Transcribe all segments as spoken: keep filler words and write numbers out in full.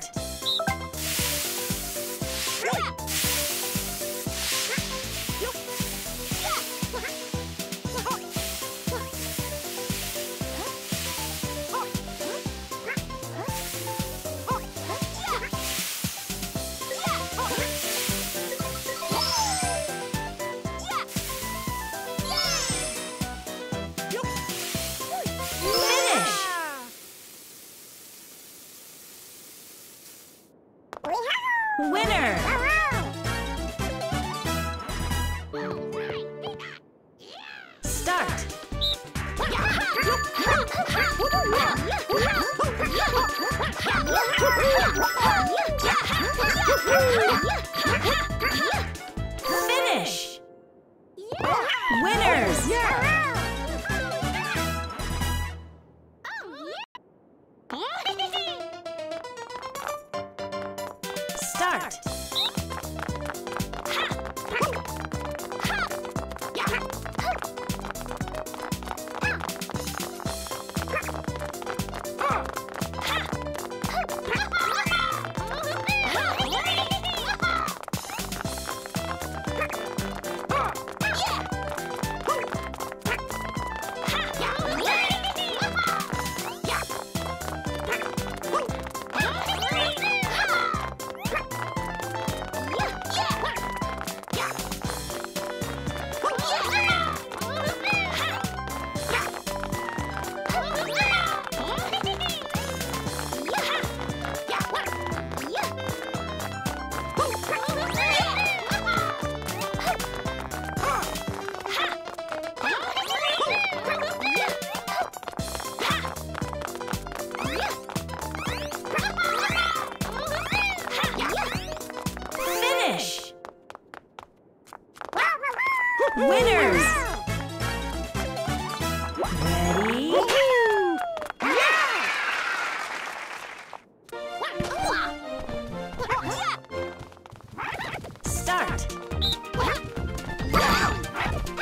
start. Winner! Start! Finish! Winners! Start. Winners! Ready? Start! Winners! Ready? Yeah! Start! Ha!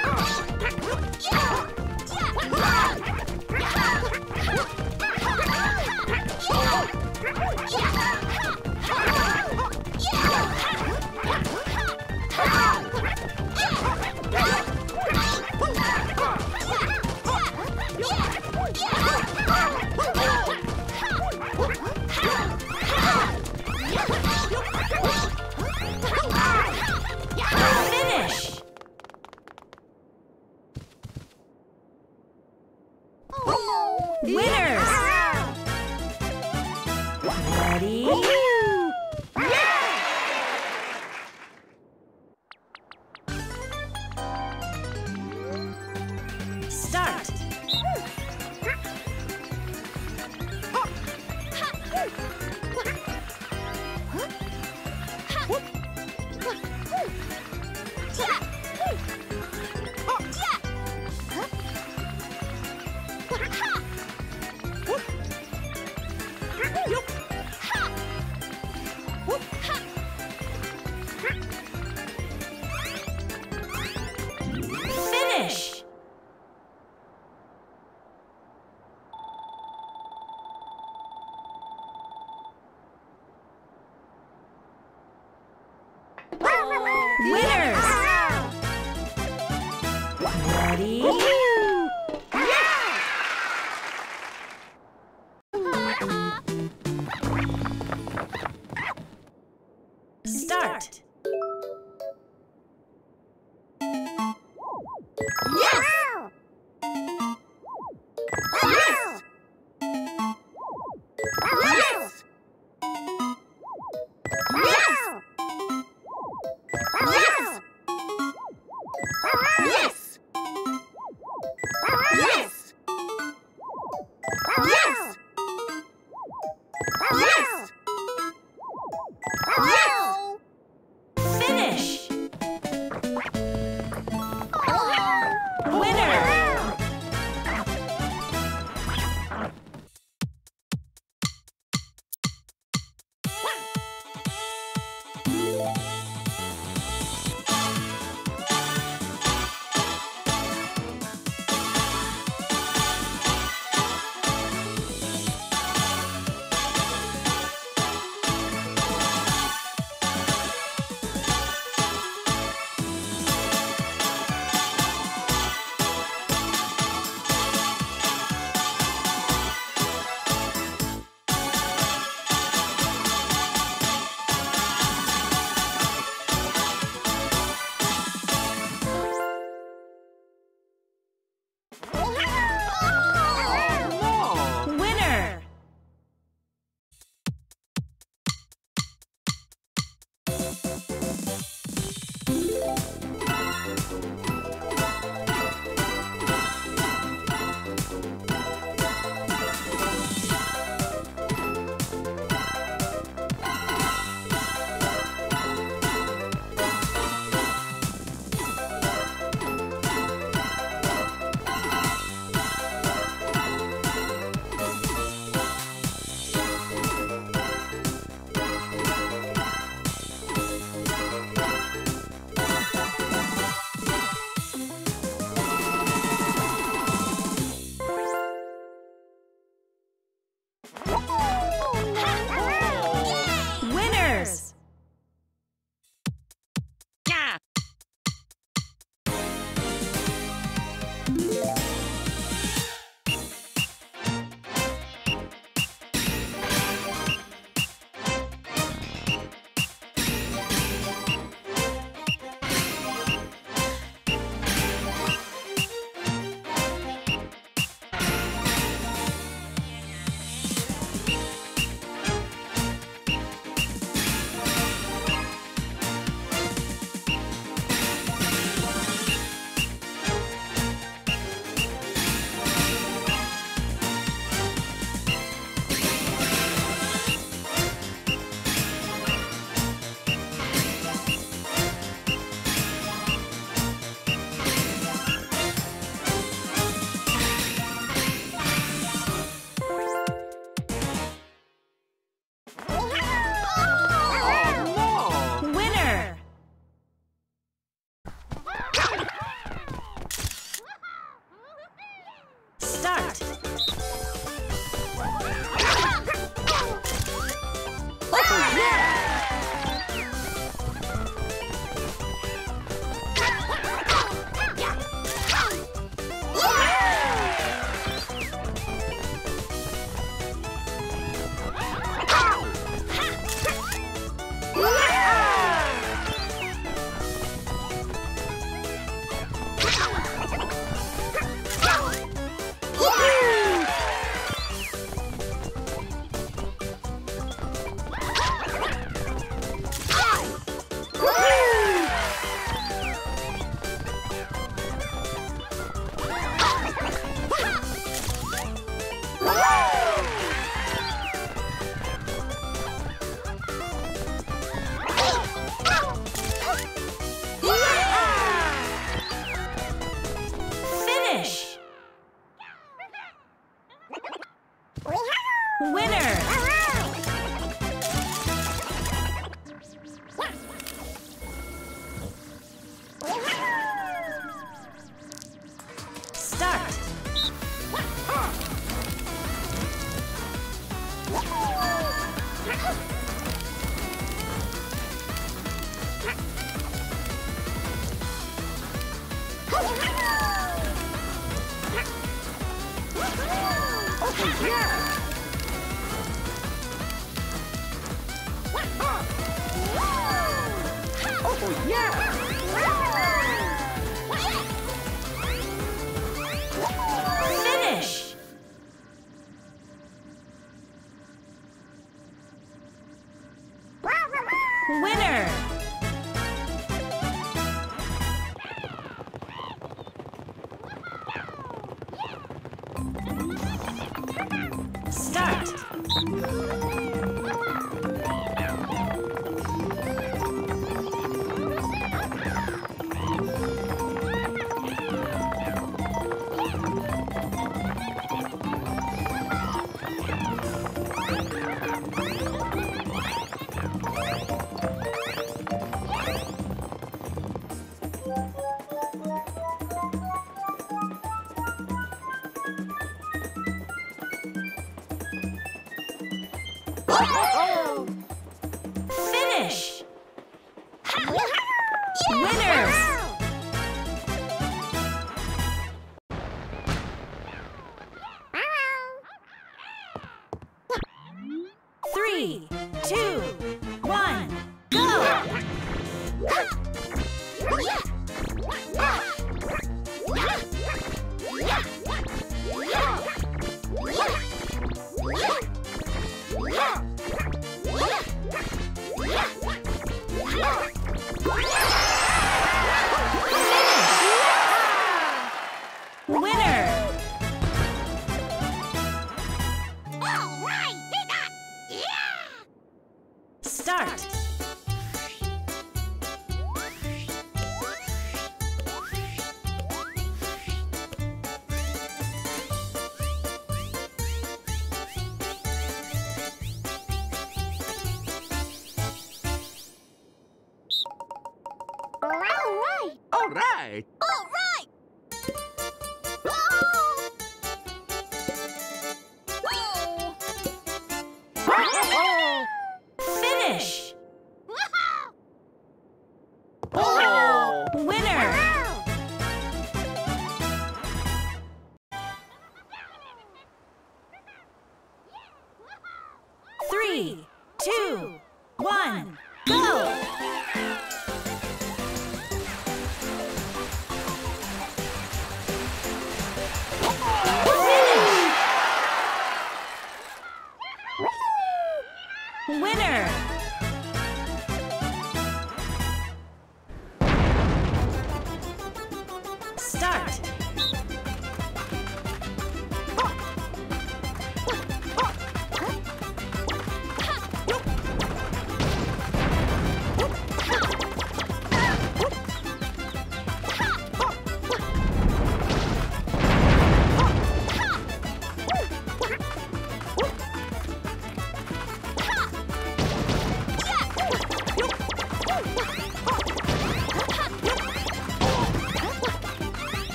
Whoop!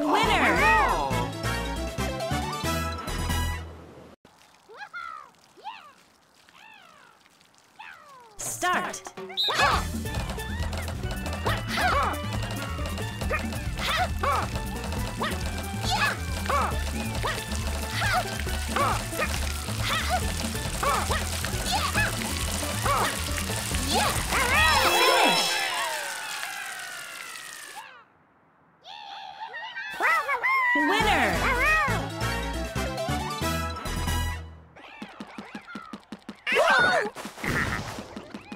winner! Oh, no. Start! Finish! Winner!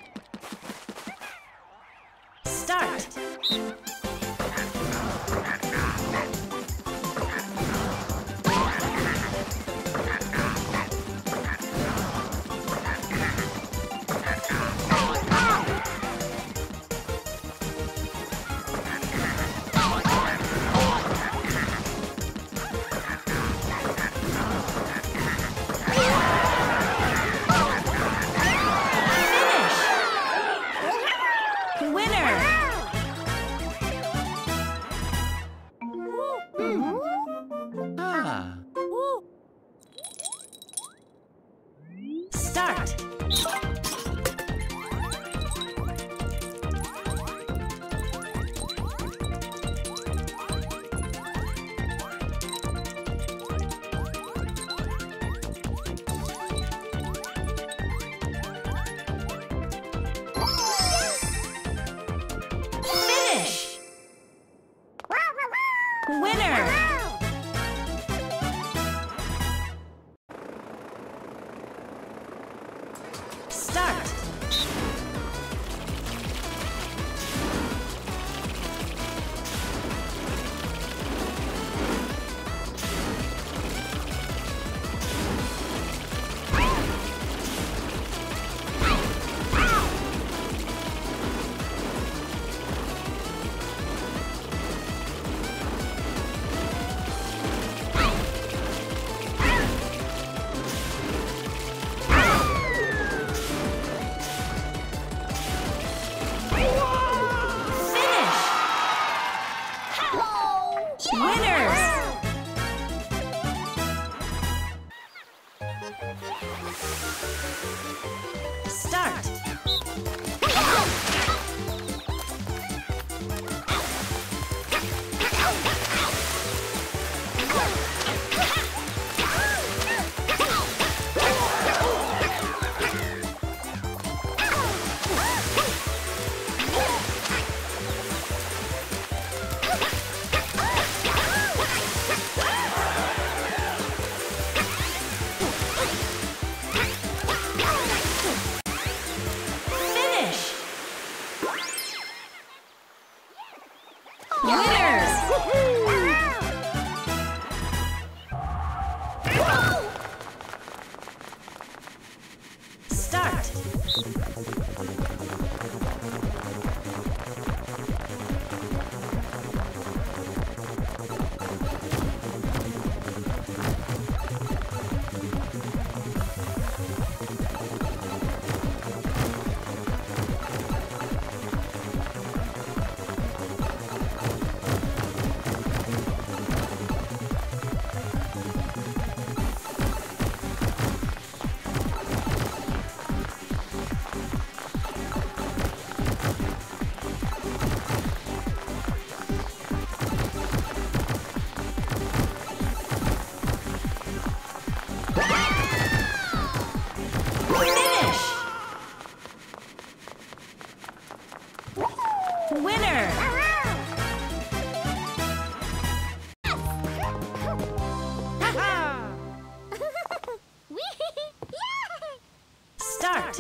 Start!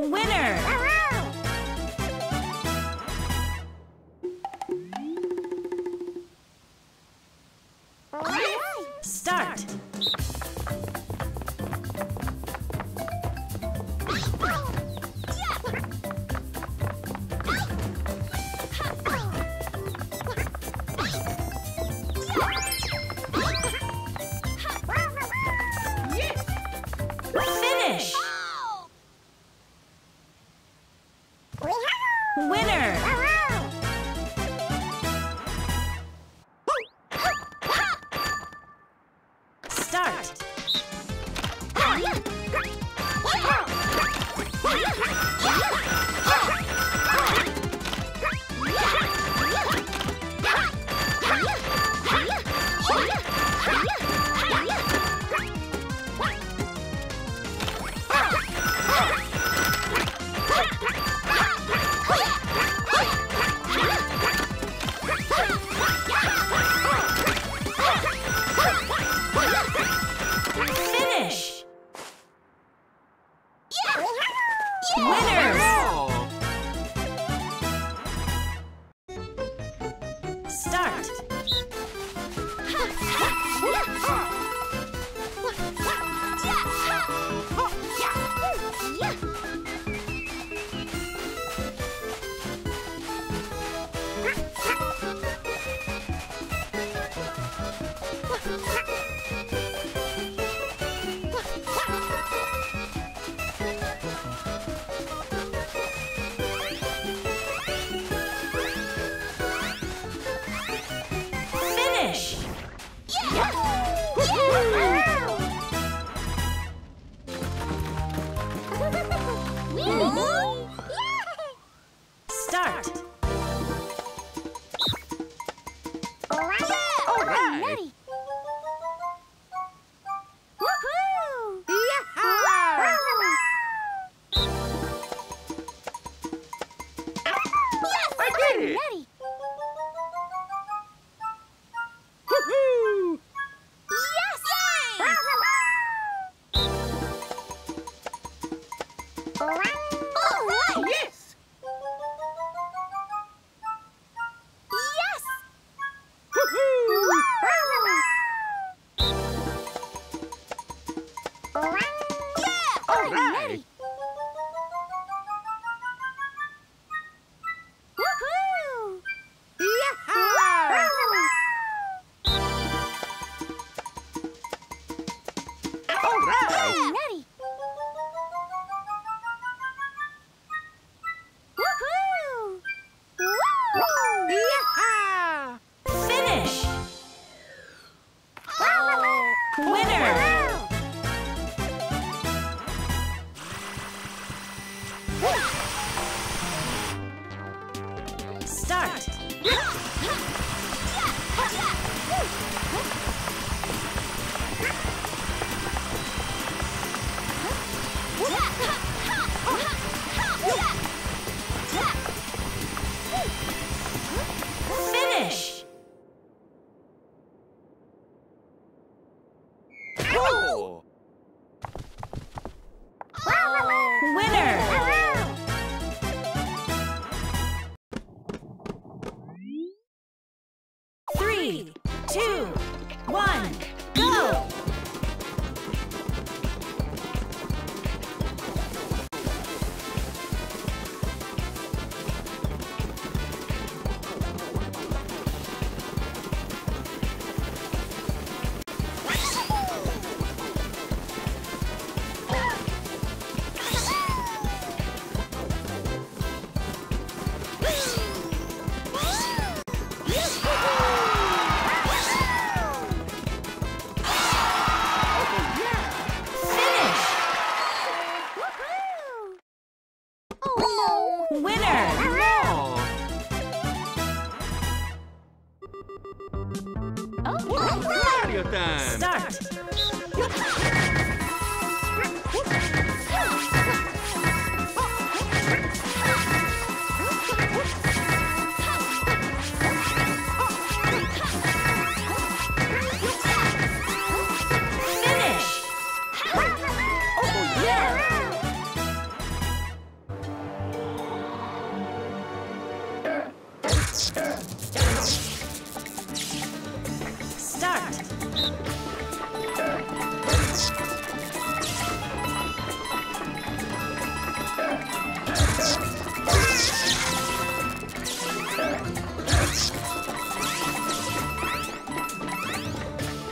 Winner! Hello. Mario time. Start.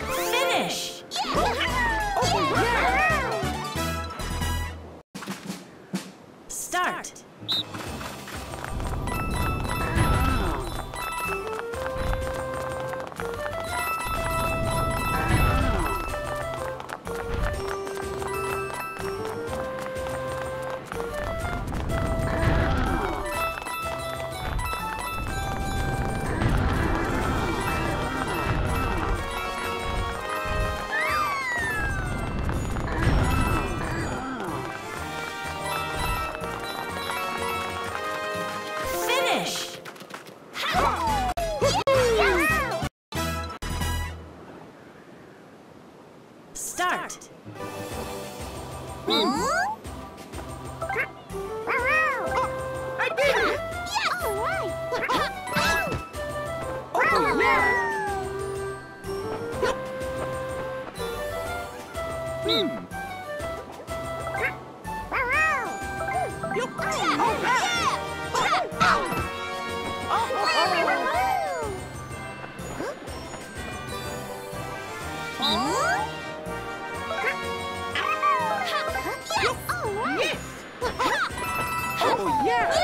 Finish. Oh yeah.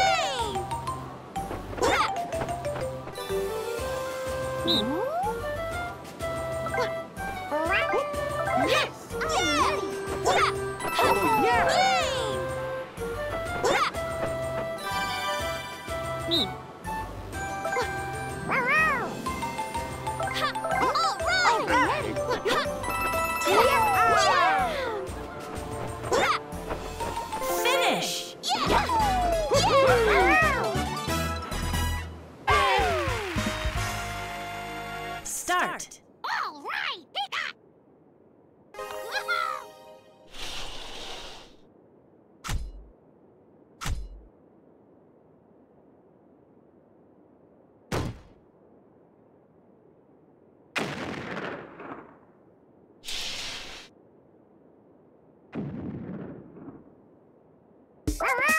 All right.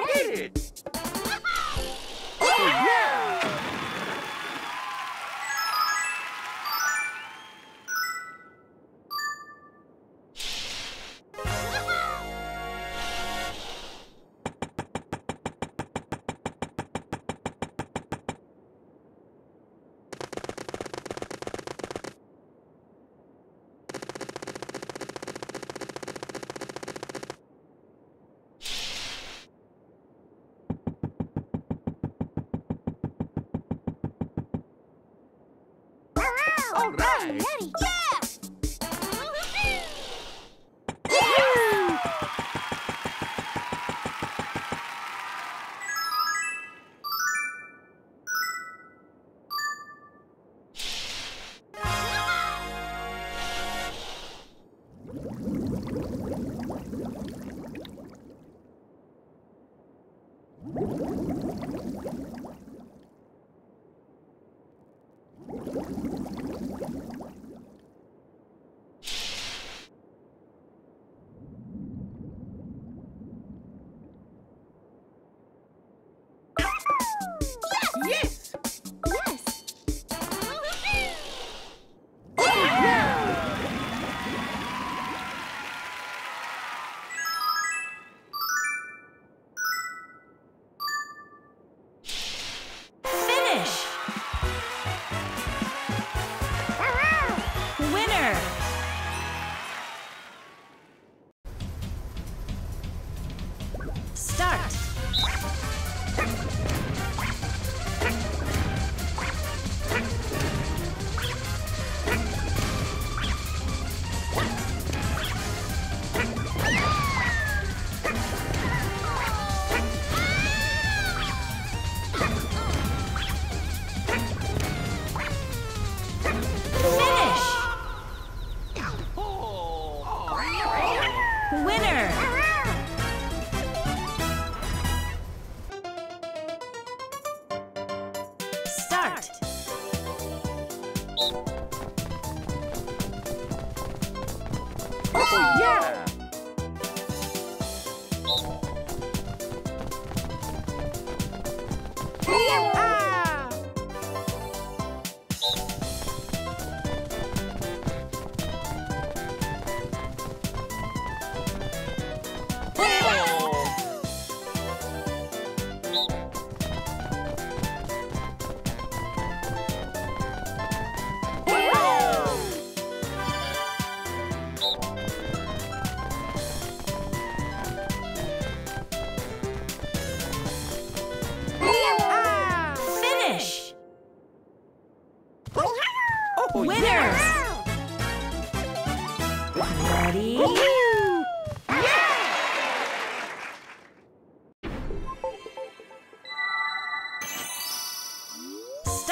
Ready. Yeah.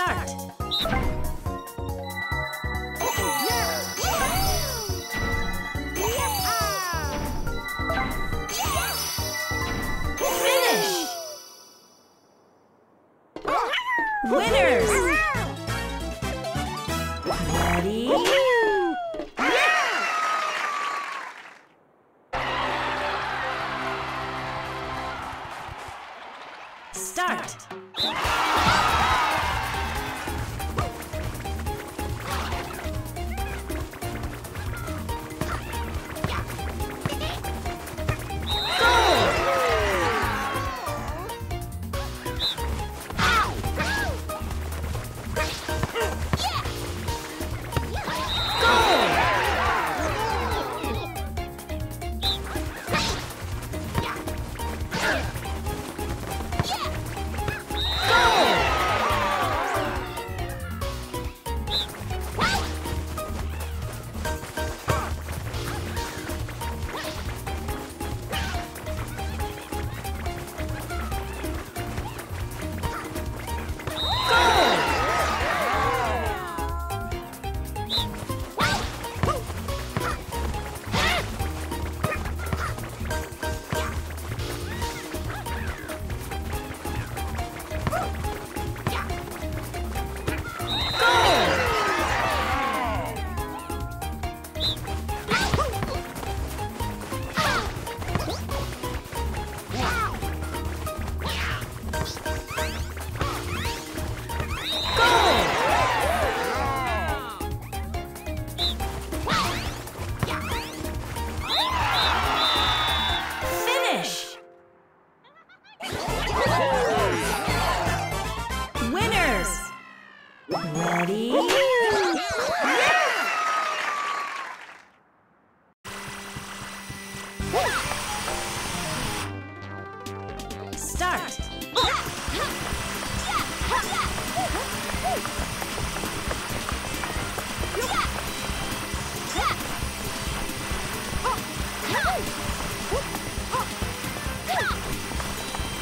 start. Finish. Winners. Ready? Start! Ready? Start! Finish! Oh.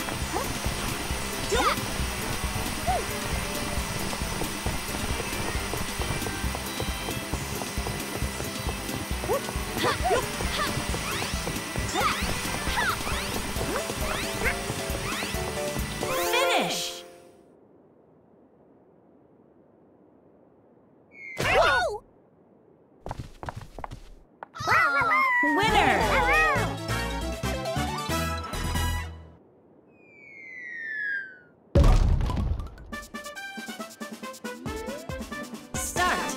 Winner! Start! Finish! Winner! Start!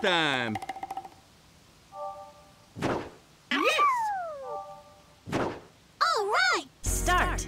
time. Yes! All right! Start!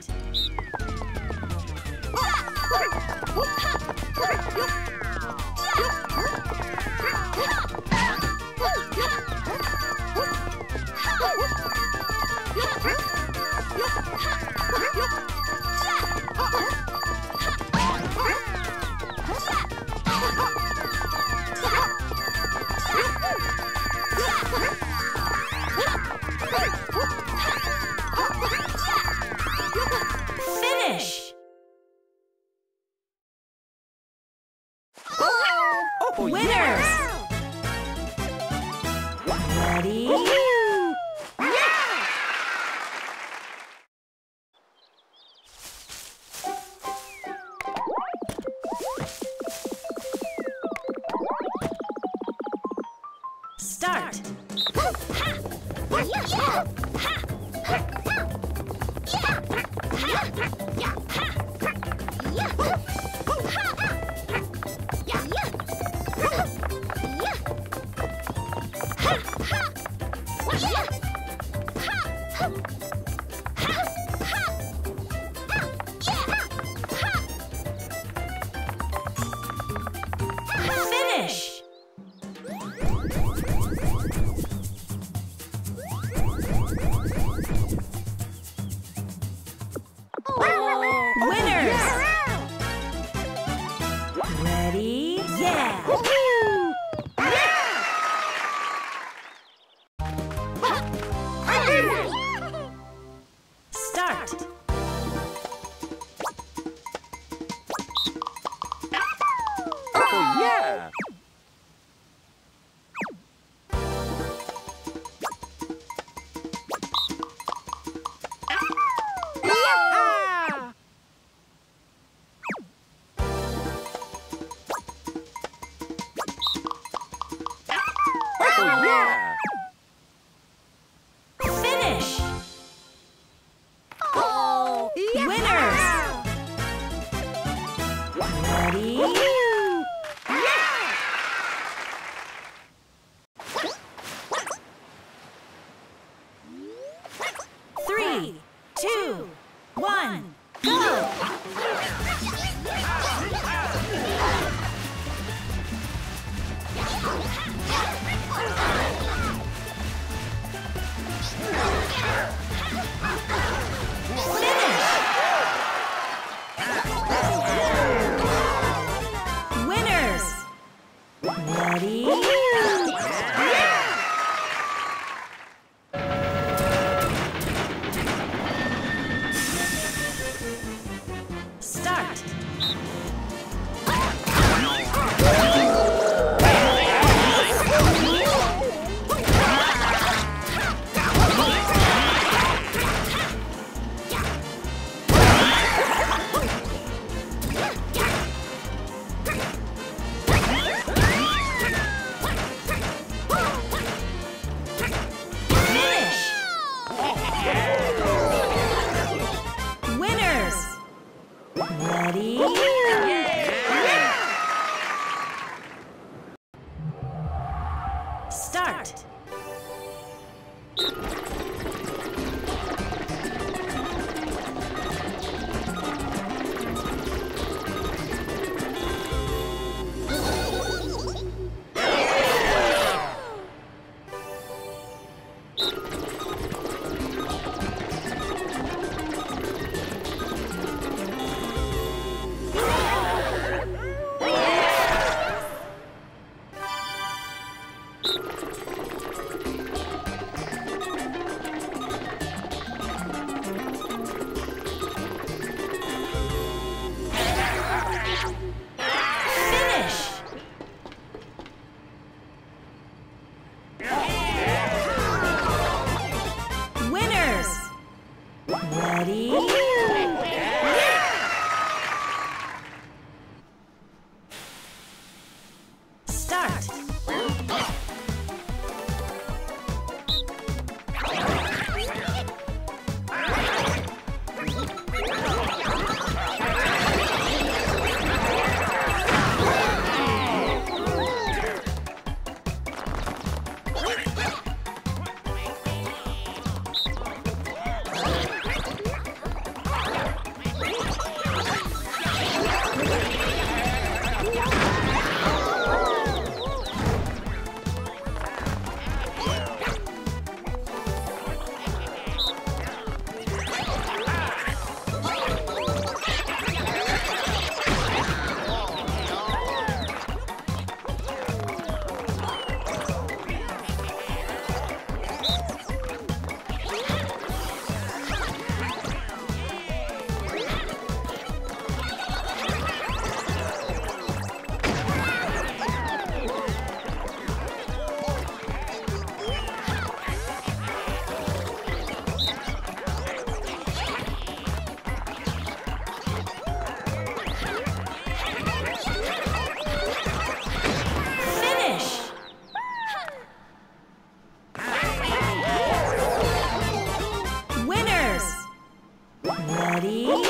Yeah!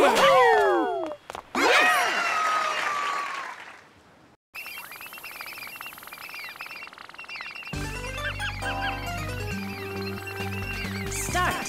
Start!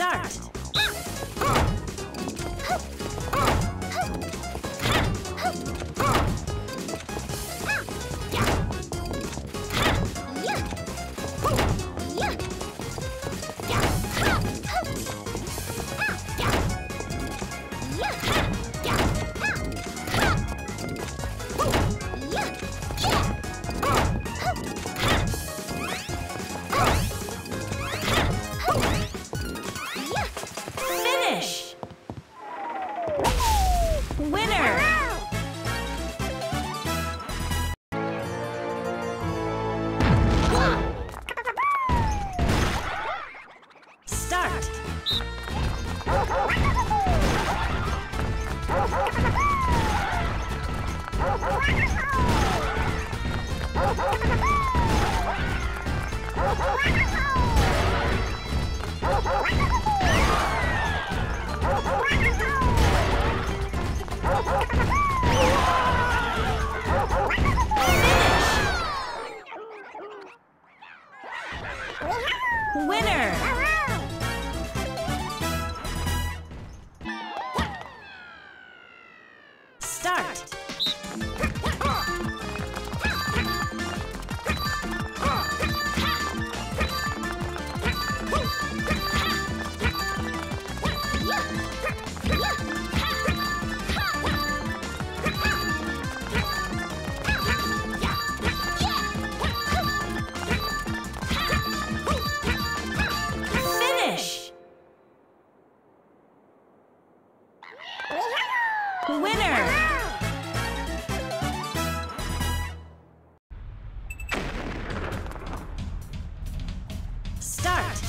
start. Winner! Start!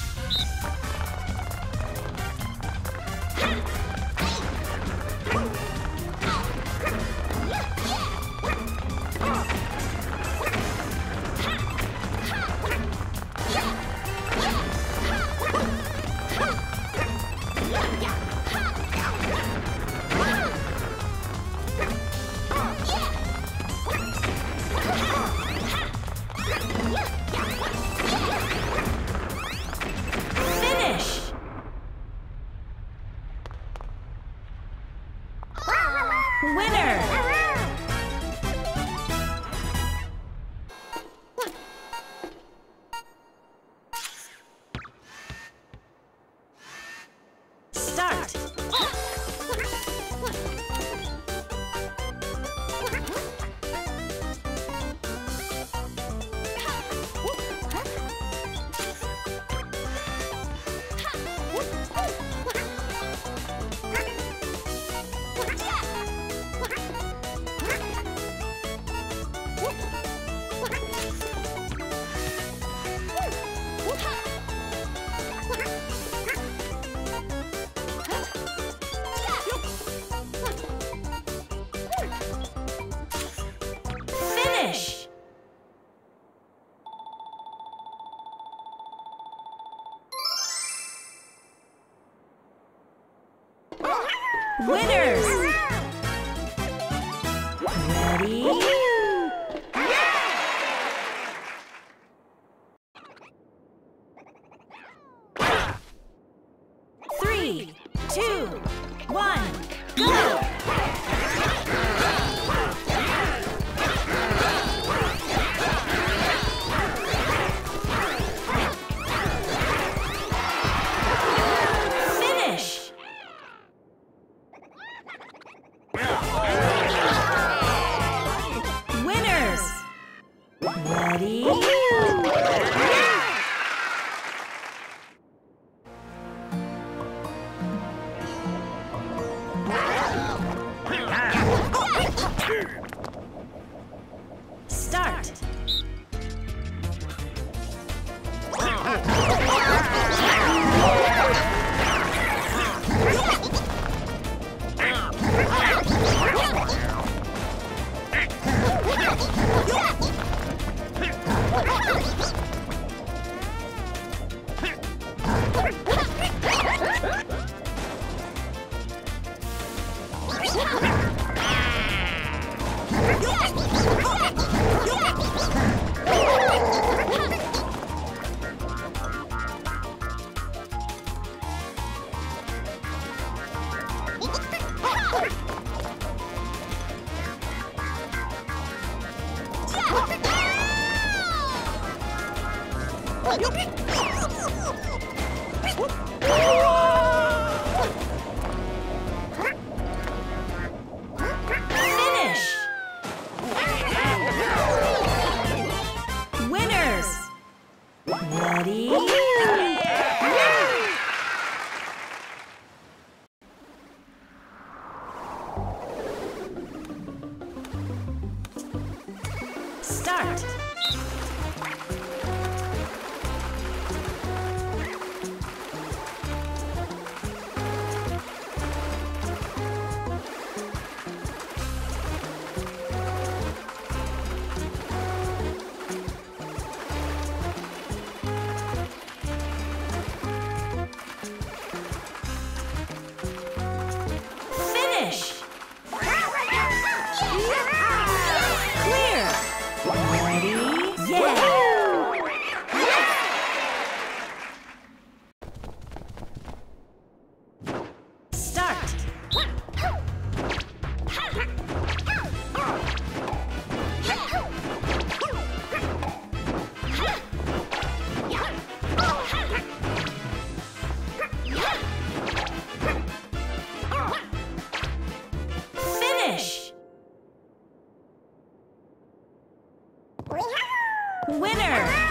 Winners! Ready? Yeah! Three, two, one, go! Wow! Winner!